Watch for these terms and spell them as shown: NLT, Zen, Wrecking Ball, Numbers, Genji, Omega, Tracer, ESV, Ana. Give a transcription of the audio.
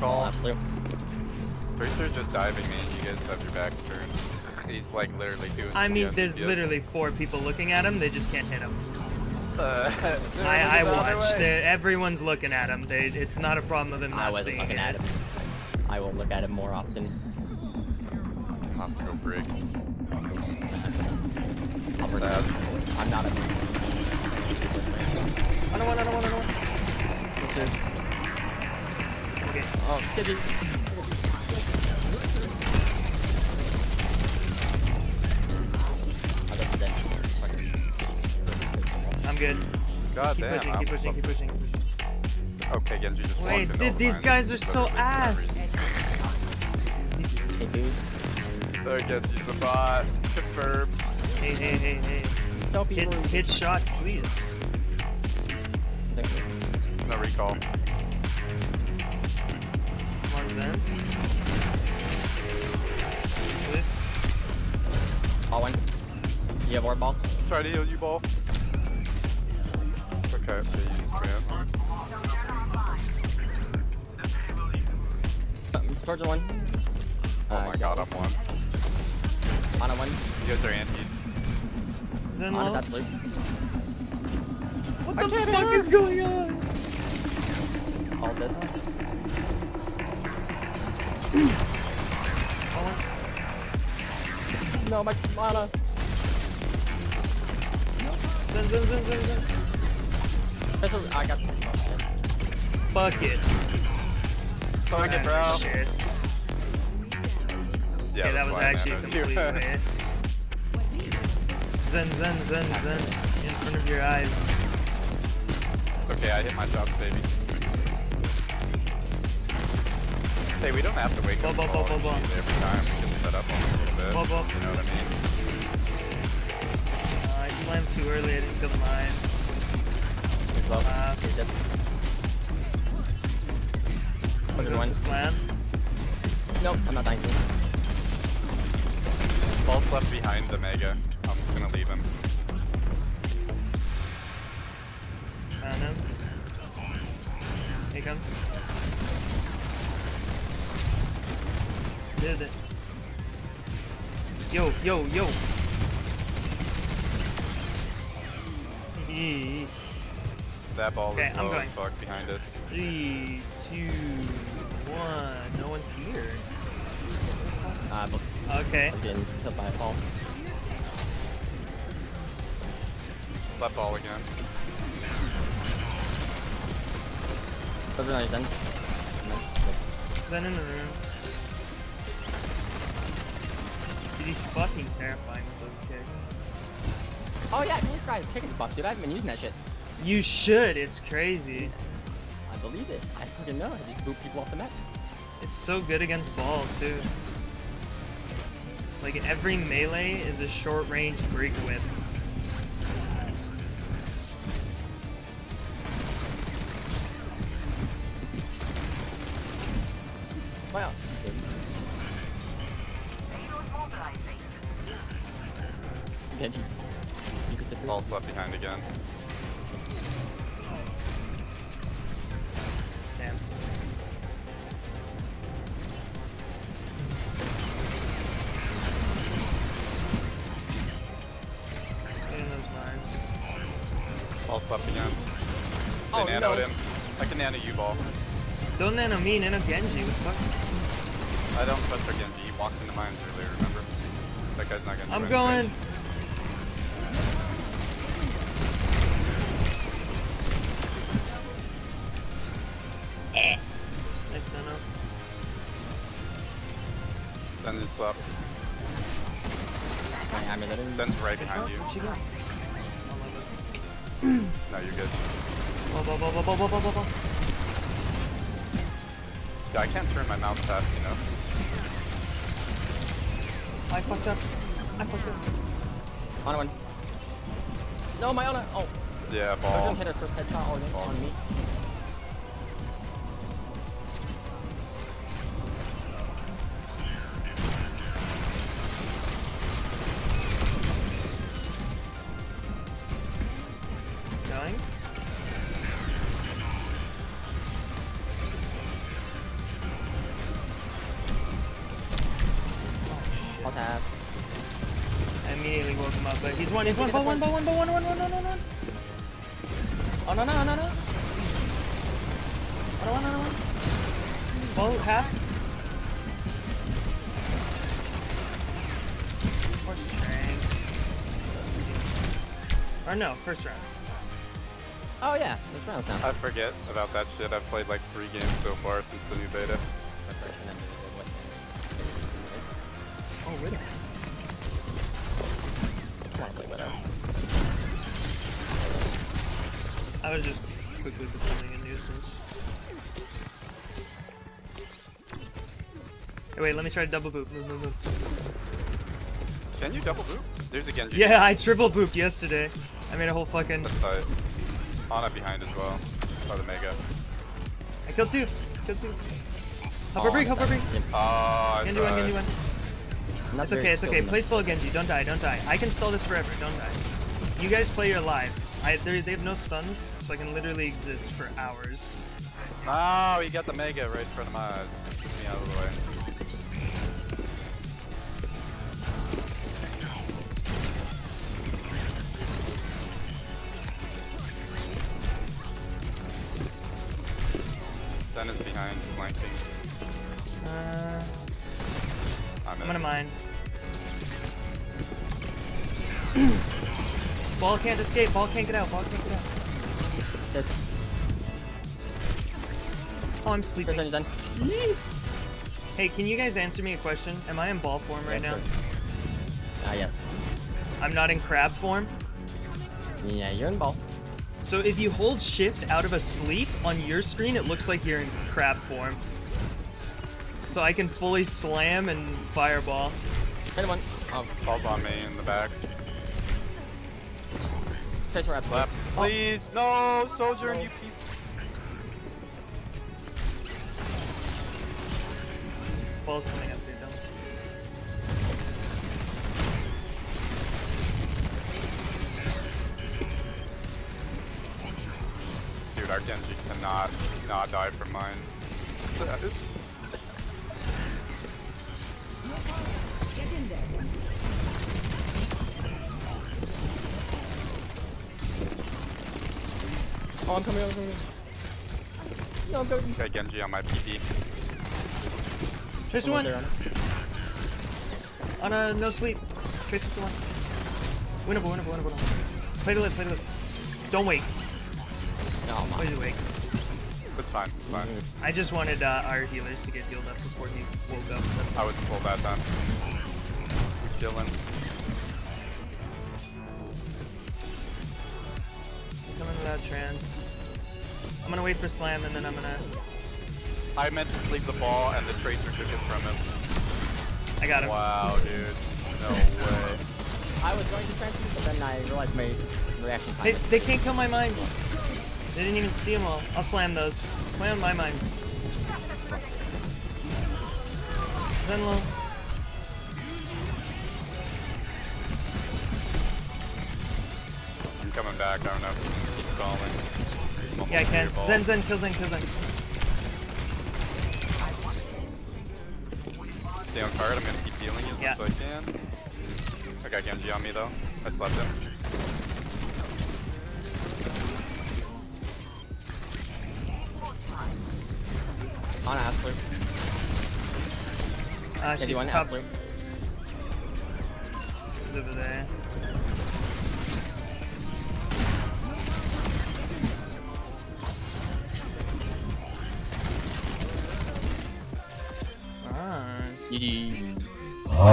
call. Absolutely. Tracer's just diving me. You guys have your back turned. He's like literally doing. I mean, there's literally four people looking at him. They just can't hit him. I watch. Everyone's looking at him. It's not a problem of them not seeing him. I wasn't looking at him. I won't look at him more often. I'll have to go break. I'm not a man. I don't want. Okay. Oh, Genji. I'm good. God damn. Keep pushing. Okay, Genji just walked in. Wait, these guys are so ass. So Genji's the bot. Confirm. Hey. Hit shot, please. No recall. Come on, Zen. Slip. Calling. You have orb ball? Try to heal you, ball. Okay, so you Towards the one. Oh my god, I'm one. Ana one. You guys are anti. Zen low. What the fuck is going on? All dead. Oh. No, my Ana. Zen. I got some stuff. Bucket, bro. Shit. Yeah, okay, that was actually a complete miss. Zen. In front of your eyes. Okay, I hit my chops, baby. Hey, we don't have to wake up every time. We can set up a little bit. You know what I mean? I slammed too early. I didn't go mines. One slam. Nope, I'm not dying. Both left behind Omega. I'm just gonna leave him. No. Here he comes. Did it. Yo. Eesh. That ball was low as fuck behind us. 3, 2, 1. No one's here. Okay. I'm getting hit by a ball. Left ball again. Zen in the room. Dude, he's fucking terrifying with those kicks. Oh yeah, Jesus Christ, kicking the box, dude. I haven't been using that shit. You should, it's crazy. I believe it. I fucking know. I just boot people off the map. It's so good against ball, too. Like, every melee is a short range break whip. Wow. Genji. You get the ball's left behind again. Up again. They nanoed him. I can nano you, ball. Don't nano me, nano Genji. What the fuck? I don't trust our Genji. He walked into mines earlier, remember? That guy's not gonna do anything. Eh. Nice nano. Send this up. Send's right behind you. No, you're good. Ball. Yeah, I can't turn my mouse fast, you know? I fucked up. Ana one. No, my Ana! Oh! Yeah, ball. I was gonna hit her first headshot on me. blows him up, but he's one. Ball one. Oh no. I don't want. Ball half. More strength. Or no, first round. Oh yeah, first round sounds. I forget about that shit. I've played like 3 games so far since the new beta. Oh, really? I was just quickly becoming a nuisance. Hey, wait, let me try to double boop. Move. Can you double boop? There's a Genji. Yeah, I triple booped yesterday. I made a whole fucking. That's tight. Ana behind as well. By the Omega. I killed 2. Help her break. Oh, Genji one, Genji one. It's okay. Play slow, Genji. Don't die. I can stall this forever. Don't die. You guys play your lives. They have no stuns, so I can literally exist for hours. Oh, you got the Mega right in front of my eyes. Get me out of the way. Zen is behind, flanking. I'm gonna mine. Ball can't escape, ball can't get out. Good. Oh, I'm sleeping. Done. Hey, can you guys answer me a question? Am I in ball form right now? Yes. I'm not in crab form? Yeah, you're in ball. So if you hold shift out of a sleep on your screen, it looks like you're in crab form. So I can fully slam and fireball. Anyone? Ball bomb me in the back. Lap. Please, no, soldier, you piece. Ball's coming up here, don't. Dude, our Genji cannot not die from mine. Get in there. Oh, I'm coming, No, I'm going. Okay, Genji on my PD. Tracer one! On a no sleep. Tracer's the one. Winnable. Play to live. Don't wake. No, I'm not. Wake. That's fine, I just wanted our healers to get healed up before he woke up. That's I was full that time. We're chilling. Coming without trans. I'm gonna wait for slam and then I'm gonna. I meant to leave the ball and the Tracer took it from him. I got him. Wow, dude. No way. I was going to transfer, but then I realized my reaction time. They can't kill my mines. They didn't even see them all. I'll slam those. Play on my mines. Zen low. I'm coming back. I don't know. Yeah, I can. Zen, kill Zen. Stay on card, I'm gonna keep healing as much as I can. I got Genji on me though. I slept him. On a half loop. She's top loop. She's over there. GG.